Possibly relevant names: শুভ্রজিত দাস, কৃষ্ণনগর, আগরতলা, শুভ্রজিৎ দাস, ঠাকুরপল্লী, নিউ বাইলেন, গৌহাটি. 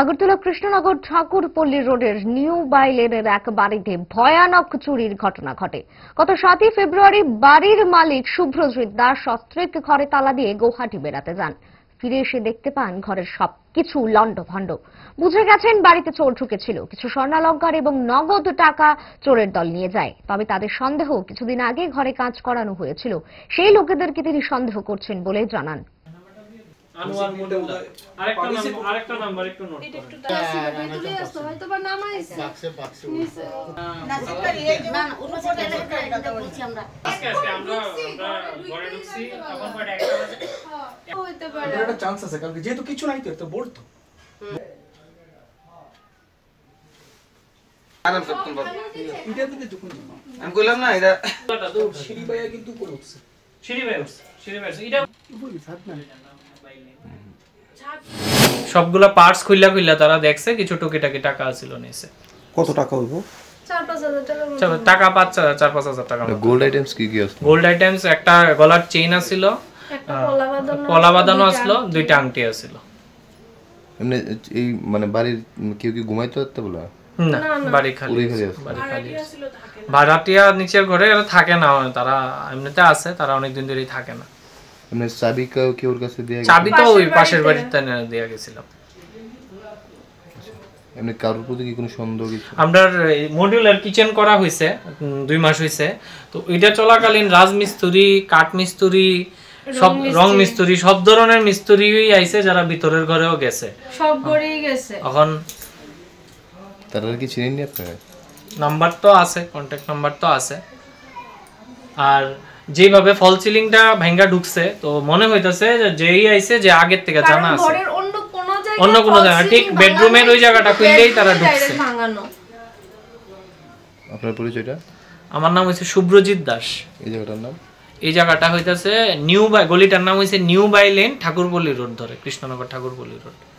আগরতলা কৃষ্ণনগর ঠাকুরপল্লী রোডের new by লেনের এক বাড়িতে ভয়ানক চুরির ঘটনা ঘটে। গত 7ই ফেব্রুয়ারি বাড়ির মালিক শুভ্রজিত দাস সস্ত্রীক ঘরে তালা দিয়ে গৌহাটি বেড়াতে যান। ফিরে এসে দেখতে পান ঘরের সবকিছু লণ্ডভণ্ড। বুঝে গেছেন বাড়িতে চোর ঢুকেছিল। কিছু স্বর্ণালঙ্কার এবং নগদ টাকা চোরের দল নিয়ে যায়। তবে তাদের সন্দেহ, কিছুদিন আগে ঘরে কাজ করানো হয়েছিল সেই লোকেদেরকে তিনি সন্দেহ করছেন বলে জানান। যেহেতু কিছু নাই তো বলতো আমি কইলাম না, এটা সিঁড়ি বাইয়া কিন্তু সবগুলা পার্টস খুইলা খুইলা তারা দেখছে কিছু টুকিটাকি টাকা ছিল নিচে। কত টাকা হইব? 4-5 হাজার টাকা। চলো টাকা 4-5 হাজার টাকা। গোল্ড আইটেমস কি কি আছে? গোল্ড আইটেমস একটা গলার চেইন ছিল, একটা পলা বাঁধানো আসলো, দুইটা আংটি আসলো এমনি। এই মানে বাড়ির কেউ কি ঘুমাইতো এত বলা না, বাড়ি খালি ছিল। ভাড়াটিয়া নিচের ঘরে এরা থাকে না, তারা এমনিতে আছে, তারা অনেক দিন ধরেই থাকে না। রাজমিস্ত্রি, কাঠ মিস্ত্রি, সব রং মিস্ত্রি, সব ধরনের মিস্ত্রি আইছে, যারা ভিতরের ঘরেও গেছে, সব ঘরেই গেছে। এখন তারা কি চিনেন না? আপনার নাম্বার তো আছে, কন্টাক্ট নাম্বার তো আছে। আর যেভাবে ফল সিলিংটা ভাঙা ঢুকছে তো মনে হইতাছে যে যেই আইছে যে আগের থেকে জানা আছে, কারণ ঘরের অন্য কোনো জায়গা ঠিক বেডরুমের ওই জায়গাটা খুললেই তারা ঢুকছে। আপনার পরিচয়টা? আমার নাম হইছে শুভ্রজিৎ দাস। এই জায়গাটার নাম? এই জায়গাটা হইতাছে নিউ বাই, গলিটার নাম হইছে new by lane, ঠাকুরপল্লী road ধরে, কৃষ্ণনগর ঠাকুরপল্লী রোড।